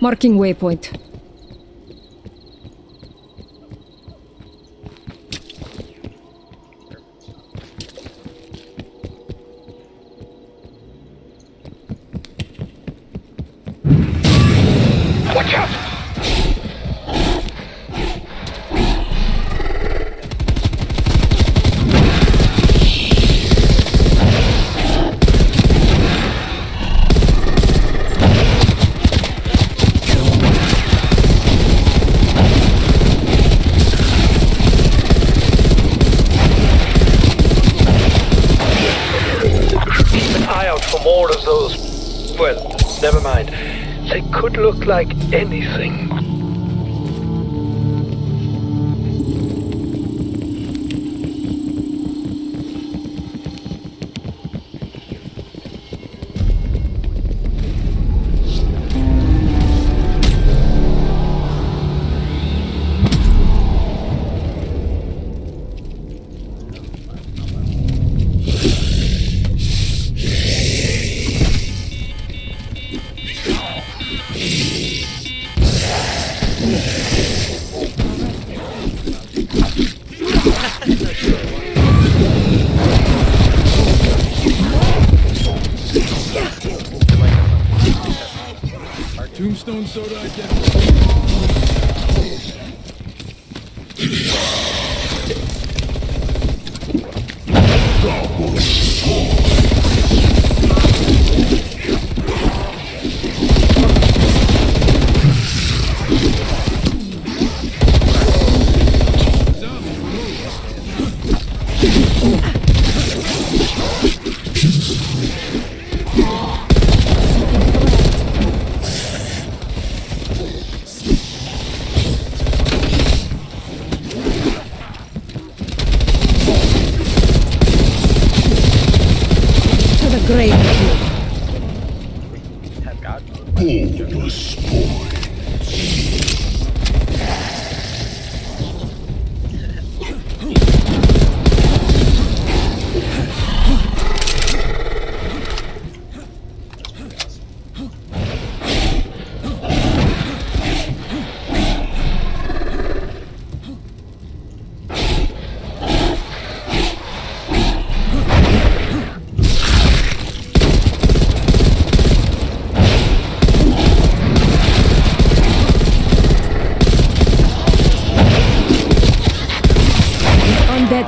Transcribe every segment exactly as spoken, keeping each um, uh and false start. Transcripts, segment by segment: Marking waypoint. Look like anything. Tombstone soda identified.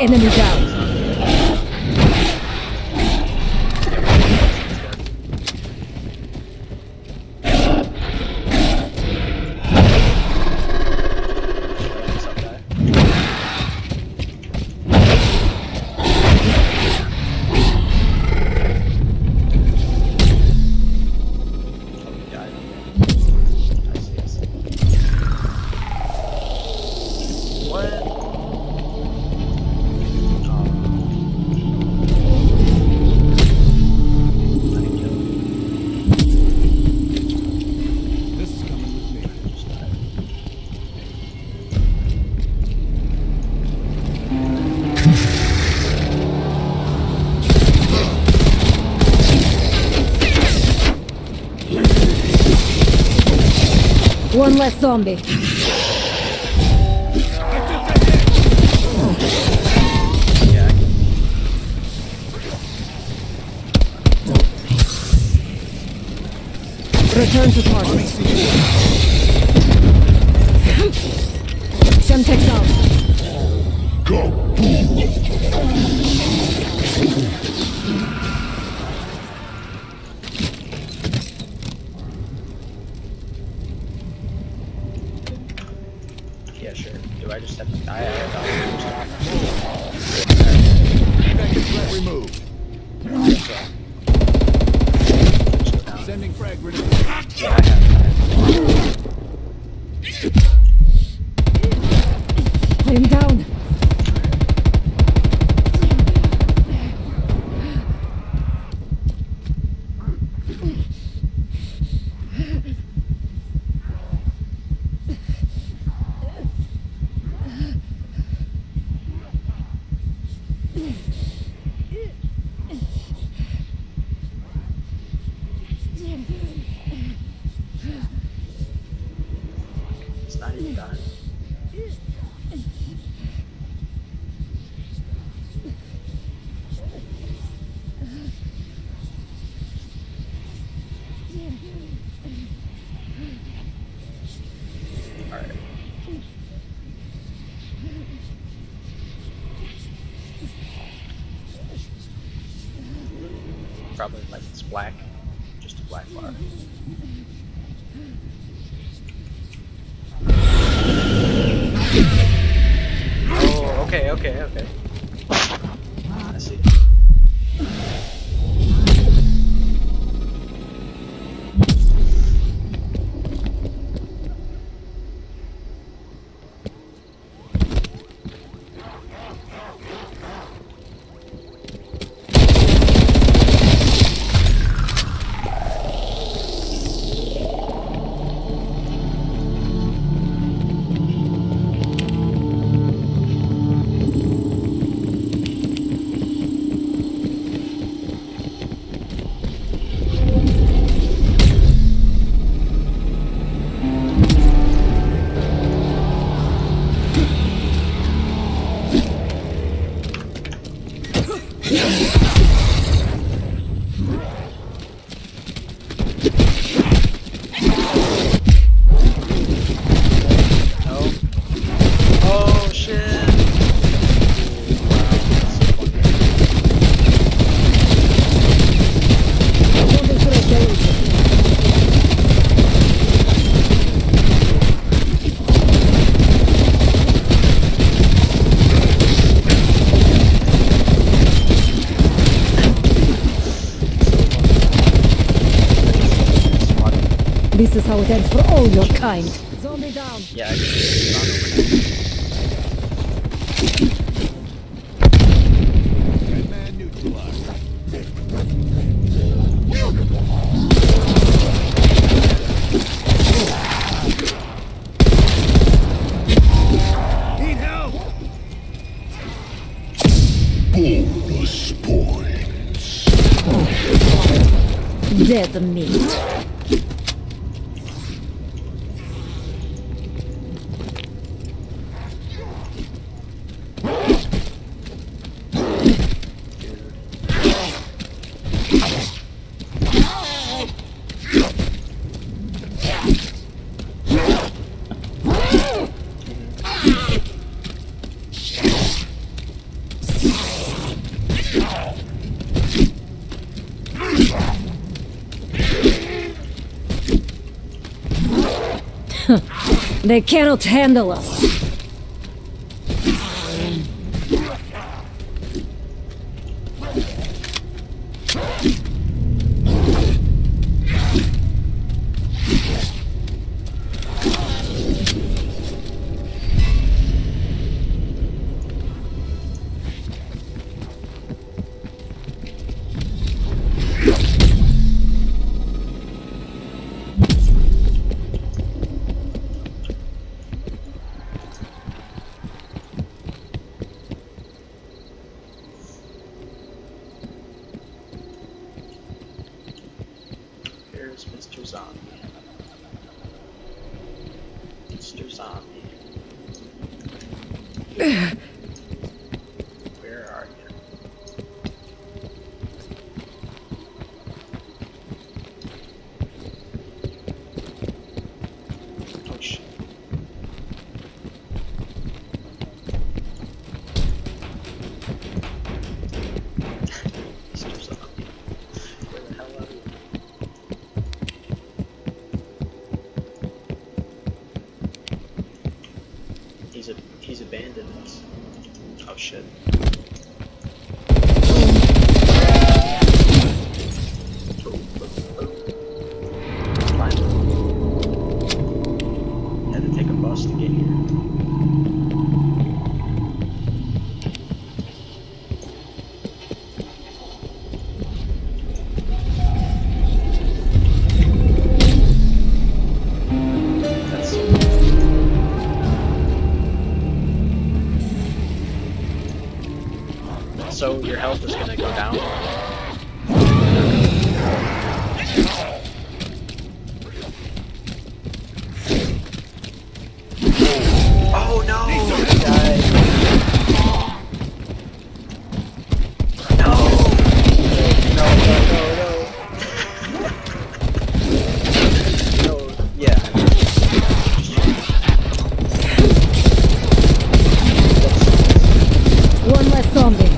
Enemy down. One less zombie. Return to target. Semtex out. Go. I just have to die. Frag removed. Sending frag removed. I'm down. It's not even done. Probably like it's black, just a black bar. Oh, okay, okay, okay. I see. This is how it ends for all your kind. Zombie down. Yeah, I Red man neutralized. Need help. Bonus points. Dead meat. They cannot handle us. Mister Zombie. Mister Zombie. Where are you? Oh shit. Mister Zombie. Where the hell are you? He's, a, he's abandoned us. Oh shit. Fine. Had to take a bus to get here. also your health is going to go down. Oh no! He died. No! No, no, no, no. No, yeah. One less zombie.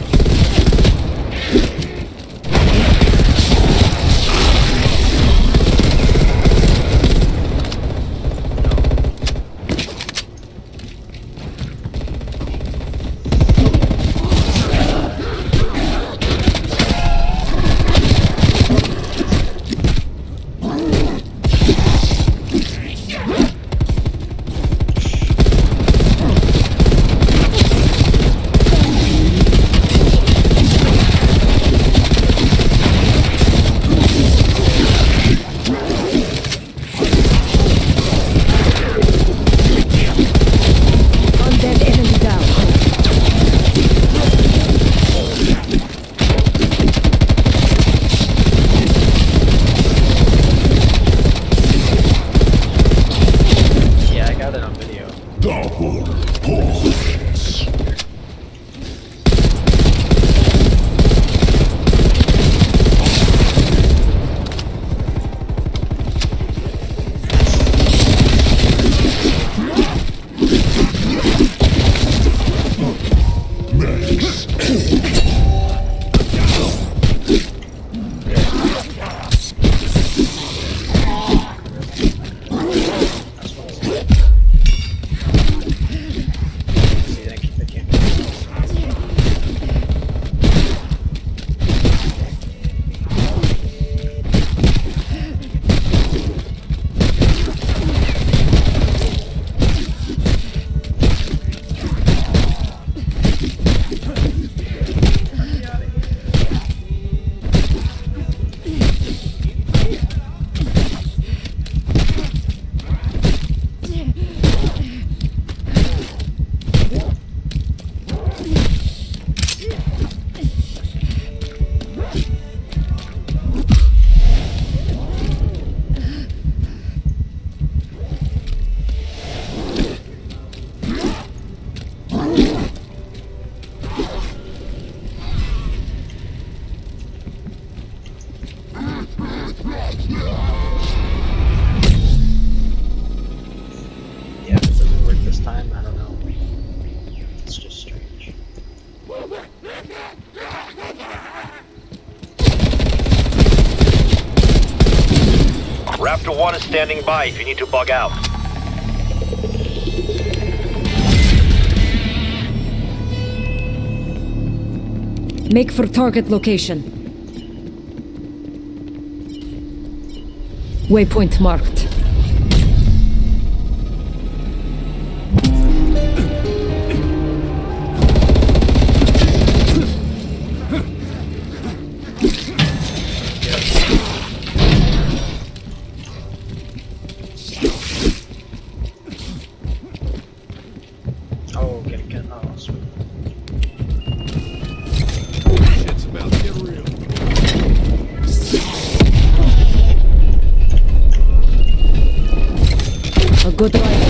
Raptor one is standing by if you need to bug out. Make for target location. Waypoint marked. Good.